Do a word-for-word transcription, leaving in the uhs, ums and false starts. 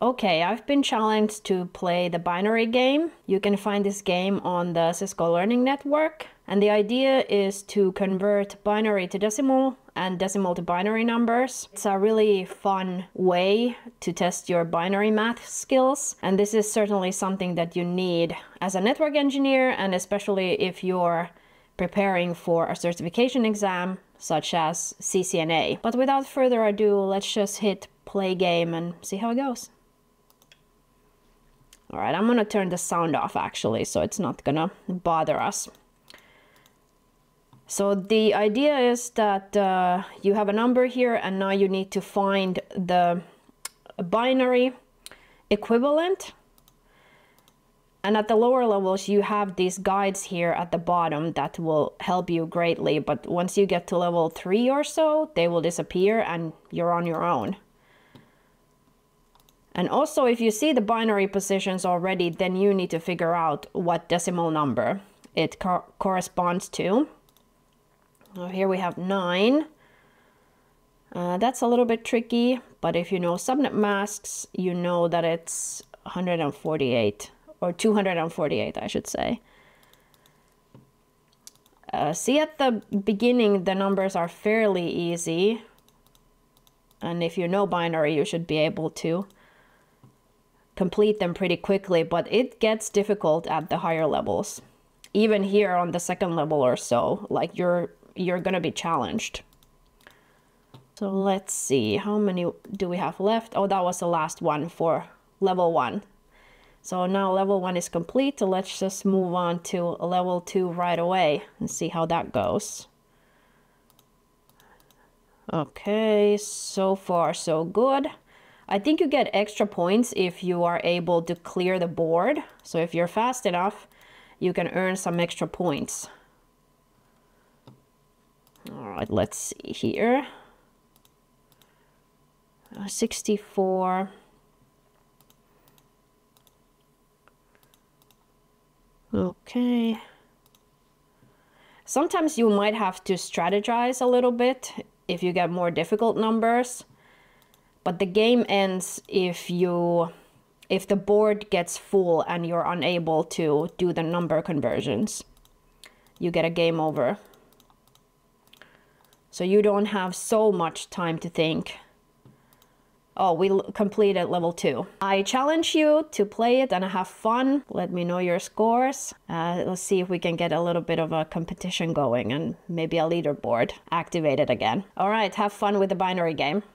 Okay, I've been challenged to play the Binary Game. You can find this game on the Cisco Learning Network. And the idea is to convert binary to decimal and decimal to binary numbers. It's a really fun way to test your binary math skills. And this is certainly something that you need as a network engineer, and especially if you're preparing for a certification exam such as C C N A. But without further ado, let's just hit play game and see how it goes. All right, I'm gonna turn the sound off actually, so it's not gonna bother us. So the idea is that uh, you have a number here, and now you need to find the binary equivalent. And at the lower levels, you have these guides here at the bottom that will help you greatly. But once you get to level three or so, they will disappear and you're on your own. And also, if you see the binary positions already, then you need to figure out what decimal number it co- corresponds to. Now here we have nine. Uh, that's a little bit tricky, but if you know subnet masks, you know that it's one hundred forty-eight. Or two hundred forty-eight, I should say. Uh, see, at the beginning, the numbers are fairly easy. And if you know binary, you should be able to complete them pretty quickly, but it gets difficult at the higher levels. Even here on the second level or so, like you're, you're gonna be challenged. So let's see, how many do we have left? Oh, that was the last one for level one. So now level one is complete, so let's just move on to level two right away and see how that goes. Okay, so far so good. I think you get extra points if you are able to clear the board. So if you're fast enough, you can earn some extra points. All right, let's see here. Uh, sixty-four. Okay. Sometimes you might have to strategize a little bit if you get more difficult numbers, but the game ends if you if the board gets full and you're unable to do the number conversions. You get a game over. So you don't have so much time to think. Oh, we completed level two. I challenge you to play it and have fun. Let me know your scores. Uh, let's see if we can get a little bit of a competition going and maybe a leaderboard activated again. All right, have fun with the Binary Game.